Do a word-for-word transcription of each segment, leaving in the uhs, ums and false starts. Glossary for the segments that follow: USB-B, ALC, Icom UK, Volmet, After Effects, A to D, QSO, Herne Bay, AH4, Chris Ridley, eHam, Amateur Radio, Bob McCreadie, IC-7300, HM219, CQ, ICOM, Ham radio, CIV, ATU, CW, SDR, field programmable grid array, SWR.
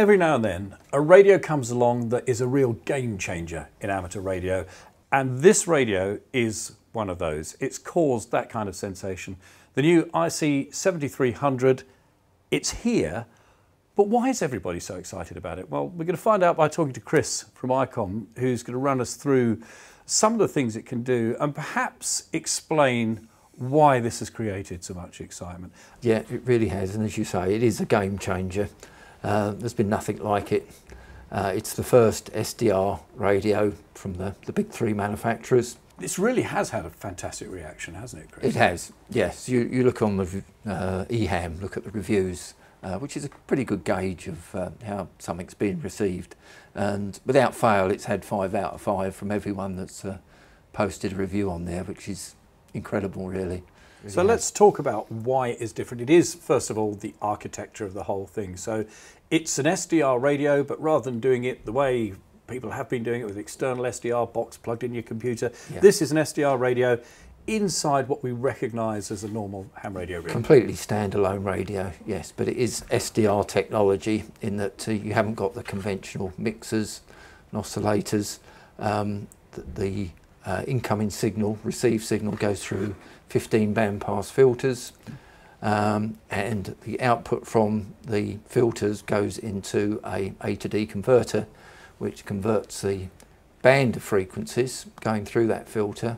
Every now and then, a radio comes along that is a real game changer in amateur radio, and this radio is one of those. It's caused that kind of sensation. The new I C seventy-three hundred, it's here, but why is everybody so excited about it? Well, we're going to find out by talking to Chris from ICOM, who's going to run us through some of the things it can do and perhaps explain why this has created so much excitement. Yeah, it really has, and as you say, it is a game changer. Uh, there's been nothing like it. Uh, it's the first S D R radio from the, the big three manufacturers. This really has had a fantastic reaction, hasn't it, Chris? It has, yes. You, you look on the uh, eHam, look at the reviews, uh, which is a pretty good gauge of uh, how something's being received. And without fail, it's had five out of five from everyone that's uh, posted a review on there, which is incredible, really. So let's talk about why it is different. It is, first of all, the architecture of the whole thing. So it's an S D R radio, but rather than doing it the way people have been doing it with external S D R box plugged in your computer, yeah, this is an S D R radio inside what we recognise as a normal ham radio rig. Completely standalone radio, yes, but it is S D R technology in that uh, you haven't got the conventional mixers and oscillators. Um, the, the Uh, incoming signal, received signal, goes through fifteen bandpass filters, um, and the output from the filters goes into a A to D converter, which converts the band of frequencies going through that filter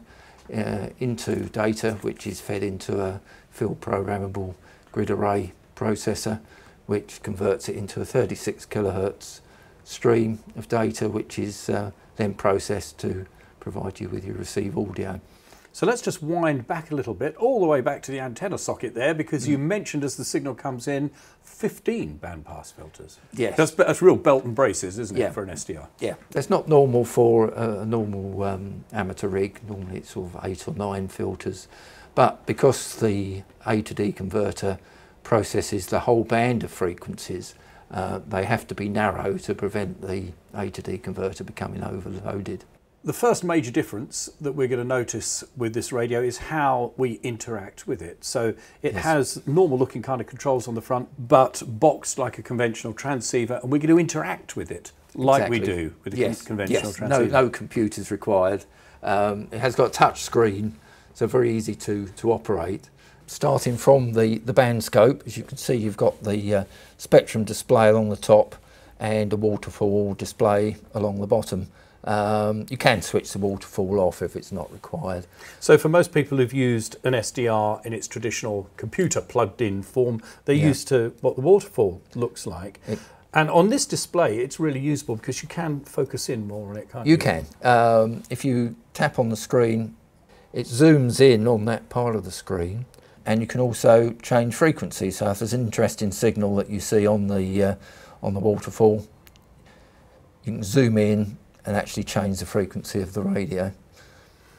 uh, into data, which is fed into a field programmable grid array processor, which converts it into a thirty-six kilohertz stream of data, which is uh, then processed to provide you with your receive audio. So let's just wind back a little bit, all the way back to the antenna socket there, because mm. you mentioned as the signal comes in, fifteen bandpass filters. Yes. That's, that's real belt and braces, isn't yeah. it, for an S D R? Yeah. That's not normal for a normal um, amateur rig. Normally it's sort of eight or nine filters. But because the A to D converter processes the whole band of frequencies, uh, they have to be narrow to prevent the A to D converter becoming overloaded. The first major difference that we're going to notice with this radio is how we interact with it. So it yes. has normal looking kind of controls on the front, but boxed like a conventional transceiver, and we're going to interact with it like exactly. we do with a yes. conventional yes. transceiver. No, no computers required. Um, it has got a touch screen, so very easy to, to operate. Starting from the, the band scope, as you can see, you've got the uh, spectrum display along the top and a waterfall display along the bottom. Um, you can switch the waterfall off if it's not required. So for most people who've used an S D R in its traditional computer plugged in form, they're yeah. used to what the waterfall looks like. It, and on this display it's really usable because you can focus in more on it, can't you? You can. Um, if you tap on the screen, it zooms in on that part of the screen, and you can also change frequency. So if there's an interesting signal that you see on the, uh, on the waterfall, you can zoom in and actually change the frequency of the radio.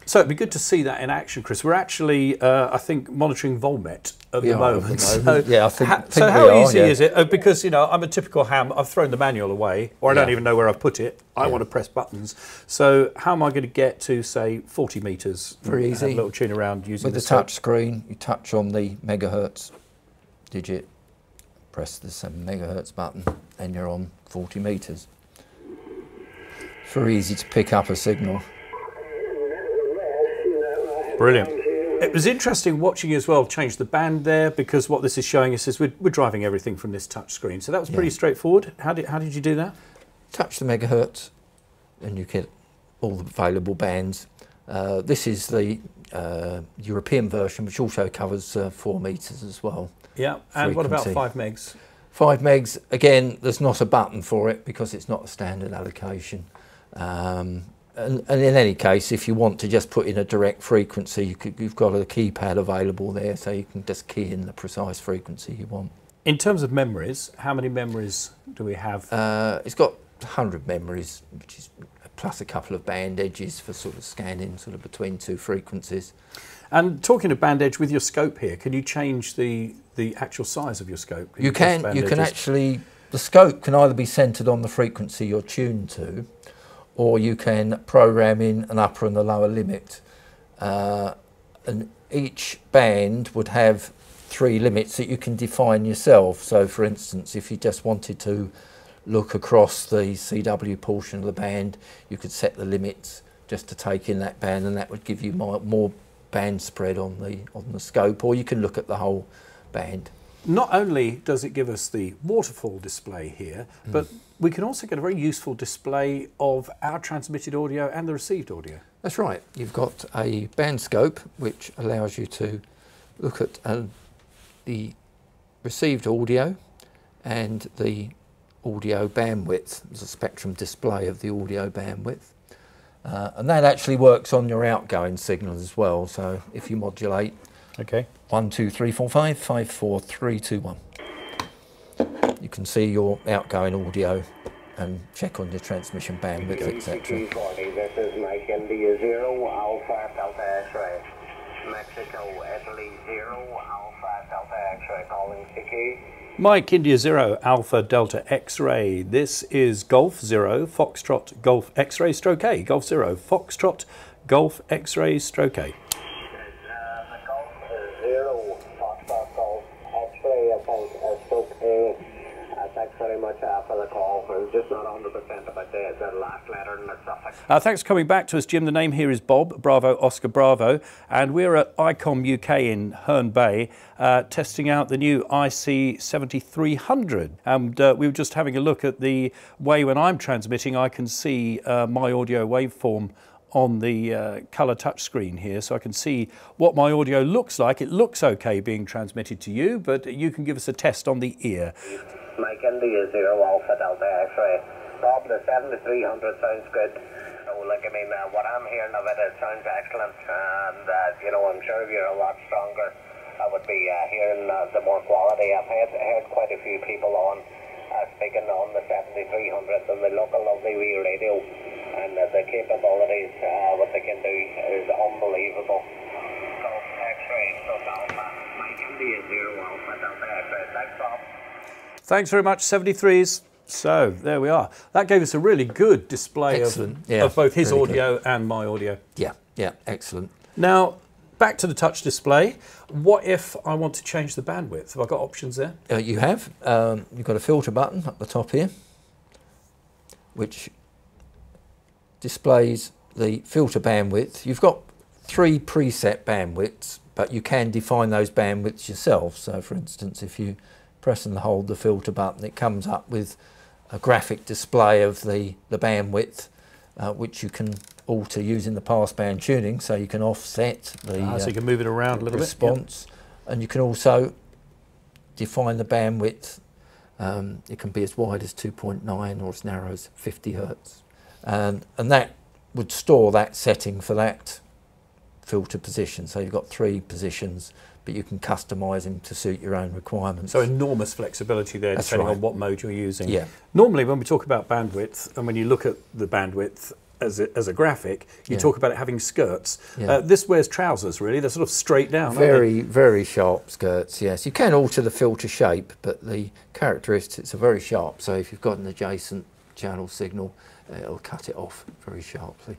So it'd be good to see that in action, Chris. We're actually, uh, I think, monitoring Volmet at we the moment. At the moment. So yeah, I think, ha think so. How are, easy yeah. is it? Uh, because you know, I'm a typical ham. I've thrown the manual away, or I yeah. don't even know where I've put it. I yeah. want to press buttons. So how am I going to get to say forty meters? Very easy. Have a little tune around using with the touch set. Screen. You touch on the megahertz digit, press the seven megahertz button, and you're on forty meters. Very easy to pick up a signal. Brilliant. It was interesting watching you as well change the band there, because what this is showing us is we're, we're driving everything from this touch screen. So that was pretty yeah. straightforward. How did, how did you do that? Touch the megahertz and you get all the available bands. Uh, this is the uh, European version, which also covers uh, four meters as well. Yeah, and frequency. What about five megs? Five megs, again, there's not a button for it because it's not a standard allocation. Um, and, and in any case, if you want to just put in a direct frequency, you could, you've got a keypad available there, so you can just key in the precise frequency you want. In terms of memories, how many memories do we have? Uh, it's got one hundred memories, which is plus a couple of band edges for sort of scanning sort of between two frequencies. And talking of band edge, with your scope here, can you change the, the actual size of your scope? Can you, you can, you edges? Can actually, the scope can either be centred on the frequency you're tuned to, or you can program in an upper and a lower limit. Uh, and each band would have three limits that you can define yourself. So for instance, if you just wanted to look across the C W portion of the band, you could set the limits just to take in that band, and that would give you more, more band spread on the on the scope, or you can look at the whole band. Not only does it give us the waterfall display here, mm. but we can also get a very useful display of our transmitted audio and the received audio. That's right. You've got a band scope which allows you to look at uh, the received audio and the audio bandwidth. There's a spectrum display of the audio bandwidth. Uh, and that actually works on your outgoing signals as well. So if you modulate, okay, one, two, three, four, five, five, four, three, two, one, you can see your outgoing audio and check on your transmission bandwidth, et cetera. This is Mike India zero Alpha Delta X-ray, Mexico Italy zero Alpha Delta X-ray calling C Q. Mike, India zero, Alpha Delta X-ray. This is Golf zero, Foxtrot, Golf X-ray, stroke A. Golf zero, Foxtrot, Golf X-ray, stroke A. Golf zero, Foxtrot, Golf X-ray, stroke A. Thanks very much uh, for the call. We're just not one hundred percent about the, the last letter and the suffix. Uh, thanks for coming back to us, Jim. The name here is Bob, Bravo, Oscar, Bravo. And we're at ICOM U K in Herne Bay, uh, testing out the new I C seventy-three hundred. And uh, we were just having a look at the way when I'm transmitting, I can see uh, my audio waveform on the uh, colour touchscreen here, so I can see what my audio looks like. It looks okay being transmitted to you, but you can give us a test on the ear. Mike India zero Alpha Delta X-ray. Bob, the seventy-three hundred sounds good. Oh, like, I mean, uh, what I'm hearing of it, it sounds excellent, and uh, you know, I'm sure if you're a lot stronger, I would be uh, hearing uh, the more quality. I've heard, heard quite a few people on uh, speaking on the seventy-three hundred and they look a lovely wee radio, and uh, the capabilities, uh, what they can do is unbelievable. So, X-ray, so Alpha, Mike India zero Alpha Delta X-ray. Thanks, Bob. Thanks very much, seventy-threes. So, there we are. That gave us a really good display of, yeah, of both his really audio good. and my audio. Yeah, yeah, excellent. Now, back to the touch display. What if I want to change the bandwidth? Have I got options there? Uh, you have. Um, you've got a filter button at the top here, which displays the filter bandwidth. You've got three preset bandwidths, but you can define those bandwidths yourself. So, for instance, if you press and hold the filter button, it comes up with a graphic display of the, the bandwidth, uh, which you can alter using the passband tuning, so you can offset the ah, so you can move it around a little response. Bit, yeah. And you can also define the bandwidth. Um, it can be as wide as two point nine or as narrow as fifty hertz. And, and that would store that setting for that filter position. So you've got three positions, but you can customise them to suit your own requirements. So enormous flexibility there, That's depending right. on what mode you're using. Yeah. Normally when we talk about bandwidth, and when you look at the bandwidth as a, as a graphic, you yeah. talk about it having skirts. Yeah. Uh, this wears trousers, really. They're sort of straight down. Very, very sharp skirts, yes. You can alter the filter shape, but the characteristics are very sharp. So if you've got an adjacent channel signal, it'll cut it off very sharply.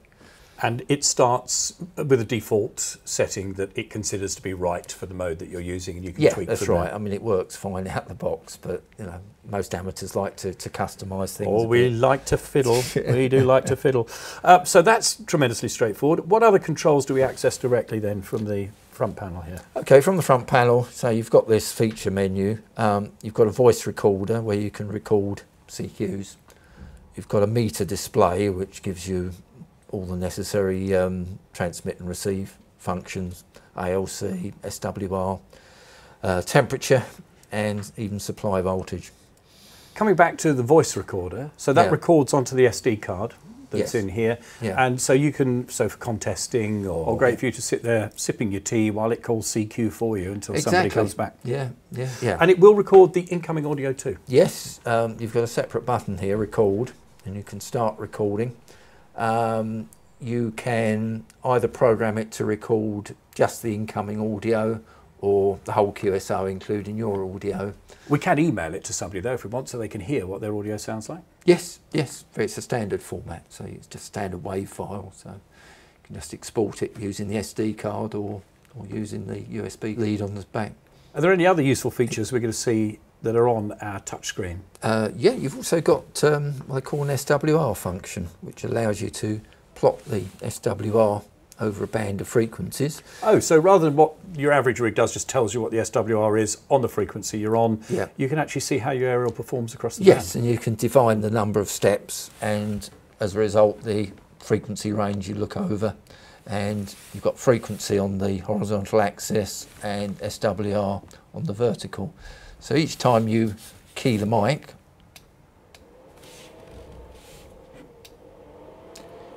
And it starts with a default setting that it considers to be right for the mode that you're using, and you can yeah, tweak. Yeah, that's right. That. I mean, it works fine out the box, but you know, most amateurs like to, to customise things. Or we bit. like to fiddle. We do like to fiddle. Uh, so that's tremendously straightforward. What other controls do we access directly then from the front panel here? Okay, from the front panel, so you've got this feature menu. Um, you've got a voice recorder where you can record C Qs. You've got a meter display which gives you all the necessary um, transmit and receive functions, A L C, S W R, uh, temperature, and even supply voltage. Coming back to the voice recorder, so that yeah. records onto the S D card that's yes. in here, yeah. and so you can, so for contesting, or, or great for you to sit there sipping your tea while it calls C Q for you until exactly. somebody comes back. Yeah, yeah, yeah. And it will record the incoming audio too? Yes, um, you've got a separate button here, record, and you can start recording. Um, you can either program it to record just the incoming audio or the whole Q S O, including your audio. We can email it to somebody, though, if we want, so they can hear what their audio sounds like? Yes, yes. It's a standard format, so it's just a standard WAV file. So you can just export it using the S D card or, or using the U S B lead on the back. Are there any other useful features we're going to see that are on our touchscreen. Uh, yeah, you've also got um, what they call an S W R function, which allows you to plot the S W R over a band of frequencies. Oh, so rather than what your average rig does, just tells you what the S W R is on the frequency you're on, yeah. you can actually see how your aerial performs across the yes, band. Yes, and you can define the number of steps and as a result the frequency range you look over, and you've got frequency on the horizontal axis and S W R on the vertical. So each time you key the mic,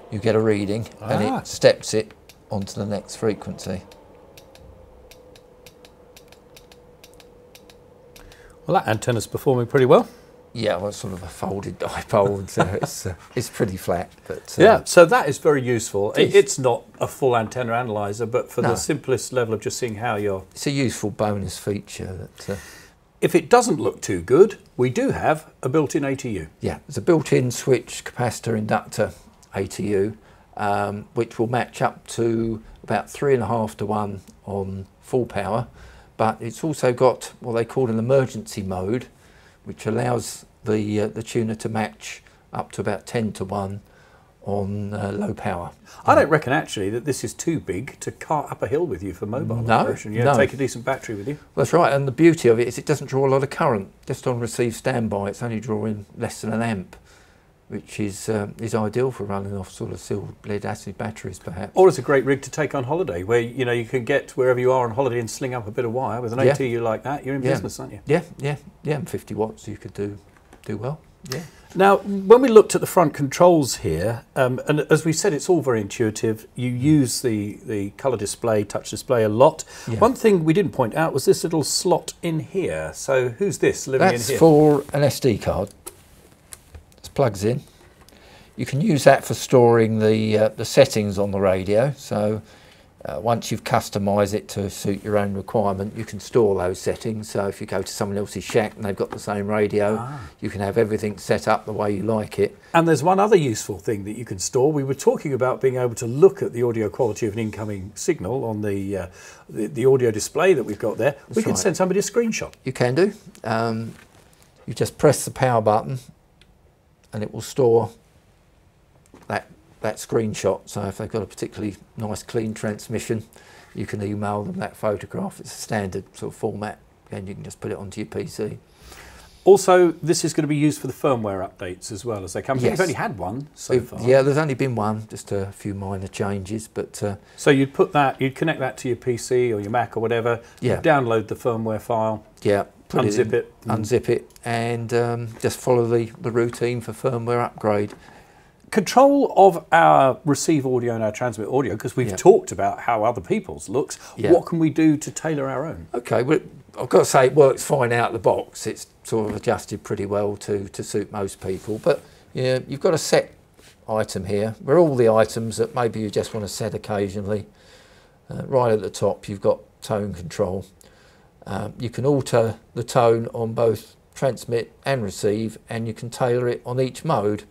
you get a reading ah. and it steps it onto the next frequency. Well, that antenna's performing pretty well. Yeah, well, it's sort of a folded dipole, so it's, uh, it's pretty flat. But, uh, yeah, so that is very useful. It, it's not a full antenna analyzer, but for no. the simplest level of just seeing how you're... It's a useful bonus feature. That, uh, if it doesn't look too good, we do have a built-in A T U. Yeah, there's a built-in switch, capacitor, inductor A T U, um, which will match up to about three and a half to one on full power, but it's also got what they call an emergency mode, which allows the uh, the tuner to match up to about ten to one on uh, low power. I don't reckon actually that this is too big to cart up a hill with you for mobile no, operation. You no. take a decent battery with you. That's right, and the beauty of it is it doesn't draw a lot of current. Just on receive standby, it's only drawing less than an amp, which is um, is ideal for running off sort of sealed lead acid batteries perhaps. Or it's a great rig to take on holiday, where you know you can get wherever you are on holiday and sling up a bit of wire with an yeah. A T U like that. You're in yeah. business, aren't you? Yeah, yeah, yeah. And fifty watts, you could do do well. Yeah. Now, when we looked at the front controls here, um, and as we said, it's all very intuitive. You use the the colour display, touch display a lot. Yeah. One thing we didn't point out was this little slot in here. So who's this living That's in here? That's for an S D card. Plugs in. You can use that for storing the uh, the settings on the radio, so uh, once you've customized it to suit your own requirement, you can store those settings. So if you go to someone else's shack and they've got the same radio, ah. you can have everything set up the way you like it. And there's one other useful thing that you can store. We were talking about being able to look at the audio quality of an incoming signal on the uh, the, the audio display that we've got there. That's we right. can send somebody a screenshot. You can do. Um, you just press the power button and it will store that that screenshot. So if they've got a particularly nice clean transmission, you can email them that photograph. It's a standard sort of format and you can just put it onto your P C. Also, this is going to be used for the firmware updates as well as they come. Yes. You've only had one so We've, far. Yeah, there's only been one, just a few minor changes. But uh, so you'd put that, you'd connect that to your P C or your Mac or whatever, yeah. download the firmware file. Yeah. Put unzip it, in, it unzip it and um, just follow the, the routine for firmware upgrade. Control of our receive audio and our transmit audio, because we've yeah. talked about how other people's looks. Yeah. What can we do to tailor our own? Okay, well, I've got to say it works fine out of the box. It's sort of adjusted pretty well to, to suit most people, but you know, you've got a set item here where all the items that maybe you just want to set occasionally. Uh, right at the top you've got tone control. Um, you can alter the tone on both transmit and receive, and you can tailor it on each mode.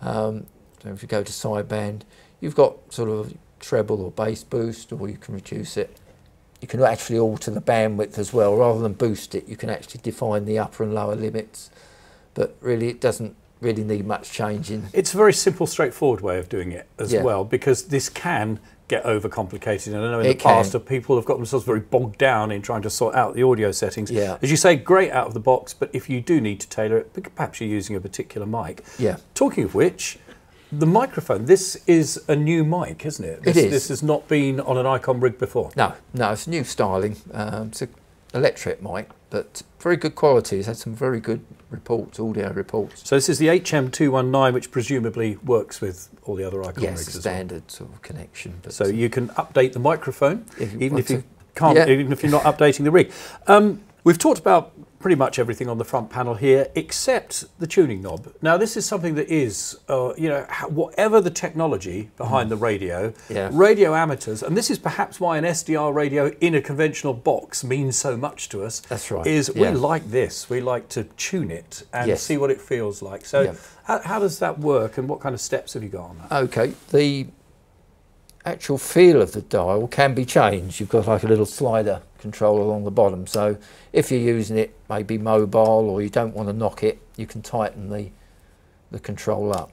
Um, so if you go to sideband, you've got sort of treble or bass boost, or you can reduce it. You can actually alter the bandwidth as well. Rather than boost it, you can actually define the upper and lower limits. But really, it doesn't really need much changing. It's a very simple, straightforward way of doing it as yeah. well, because this can get overcomplicated, and I know in it the past can. people have got themselves very bogged down in trying to sort out the audio settings. Yeah. As you say, great out of the box, but if you do need to tailor it, perhaps you're using a particular mic. Yeah. Talking of which, the microphone, this is a new mic, isn't it? This, it is. This has not been on an Icom rig before. No, no, it's new styling. Um, it's an electric mic, but very good quality. It's had some very good reports, audio reports. So this is the H M two nineteen, which presumably works with all the other Icom yes, rigs. Yes, standard well. sort of connection. But so you can update the microphone, if you even if you to. can't, yeah. even if you're not updating the rig. Um, we've talked about pretty much everything on the front panel here, except the tuning knob. Now, this is something that is, uh, you know, whatever the technology behind mm. the radio, yeah. radio amateurs, and this is perhaps why an S D R radio in a conventional box means so much to us. That's right. Is yeah. we like this, we like to tune it and yes. see what it feels like. So yeah. how, how does that work and what kind of steps have you got on that? Okay, the actual feel of the dial can be changed. You've got like a little slider control along the bottom, so if you're using it maybe mobile or you don't want to knock it, you can tighten the the control up.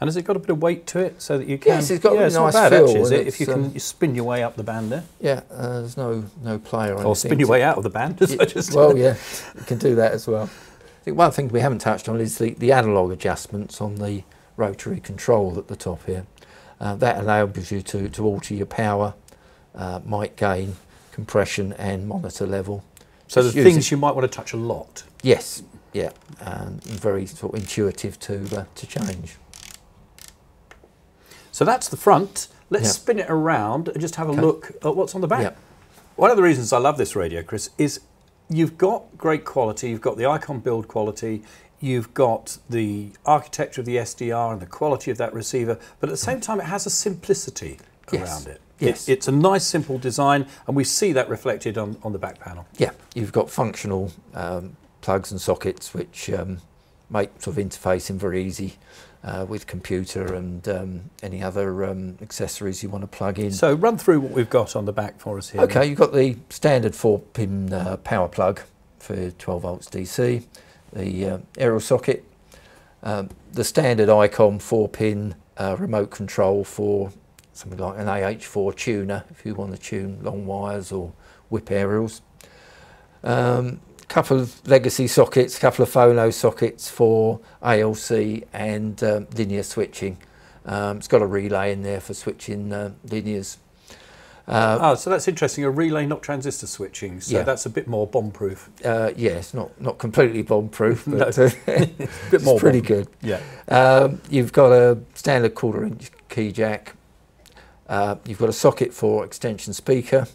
And has it got a bit of weight to it so that you can? Yes, it's got yeah, a it's nice bad, feel. Actually, is it? If you can um, you spin your way up the band there. Yeah, uh, there's no no play or anything. Or spin your way out of the band. It, I just well, yeah, you can do that as well. I think one thing we haven't touched on is the, the analogue adjustments on the rotary control at the top here. Uh, that enables you to, to alter your power, uh, mic gain, compression and monitor level. So the things you might want to touch a lot. Yes, yeah, and very sort of intuitive to, uh, to change. So that's the front. Let's yeah. spin it around and just have a okay. look at what's on the back. Yeah. One of the reasons I love this radio, Chris, is you've got great quality, you've got the Icom build quality, you've got the architecture of the S D R and the quality of that receiver, but at the same time it has a simplicity yes. around it. Yes. It, it's a nice simple design and we see that reflected on, on the back panel. Yeah, you've got functional um, plugs and sockets which um, make sort of interfacing very easy uh, with computer and um, any other um, accessories you want to plug in. So run through what we've got on the back for us here. Okay, then. You've got the standard four pin uh, power plug for twelve volts D C, the uh, aerial socket, um, the standard Icom four pin uh, remote control for something like an A H four tuner if you want to tune long wires or whip aerials. Um, couple of legacy sockets, couple of phono sockets for A L C and um, linear switching. Um, it's got a relay in there for switching uh, linears. Uh, oh, so that's interesting, a relay not transistor switching, so yeah. that's a bit more bomb proof. Uh, yeah, it's not, not completely bomb proof, but no. uh, it's, a bit more it's pretty bomb. good. Yeah. Um, you've got a standard quarter inch key jack. Uh, you've got a socket for extension speaker,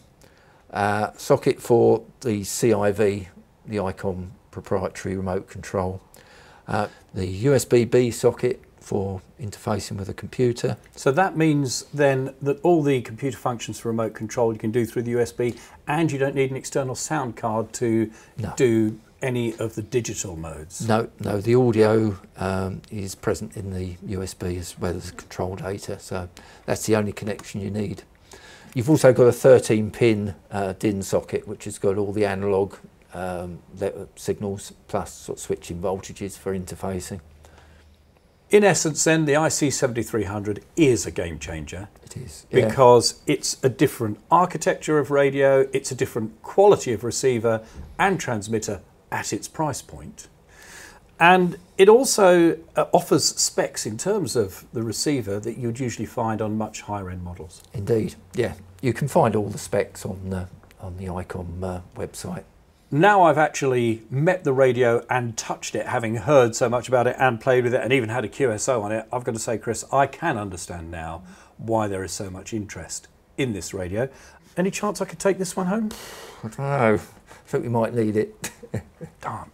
uh, socket for the C I V, the Icom proprietary remote control, uh, the U S B B socket for interfacing with a computer. So that means then that all the computer functions for remote control you can do through the U S B, and you don't need an external sound card to no. do any of the digital modes. No, no, the audio um, is present in the U S B as well as control data, so that's the only connection you need. You've also got a thirteen pin uh, D I N socket which has got all the analog um, signals plus sort of switching voltages for interfacing. In essence then, the I C seventy-three hundred is a game changer. It is. Yeah. Because it's a different architecture of radio, it's a different quality of receiver and transmitter at its price point. And it also uh, offers specs in terms of the receiver that you'd usually find on much higher end models. Indeed, yeah. You can find all the specs on the, on the Icom uh, website. Now I've actually met the radio and touched it, having heard so much about it and played with it and even had a Q S O on it, I've got to say, Chris, I can understand now why there is so much interest in this radio. Any chance I could take this one home? I don't know. I think we might need it. Darn.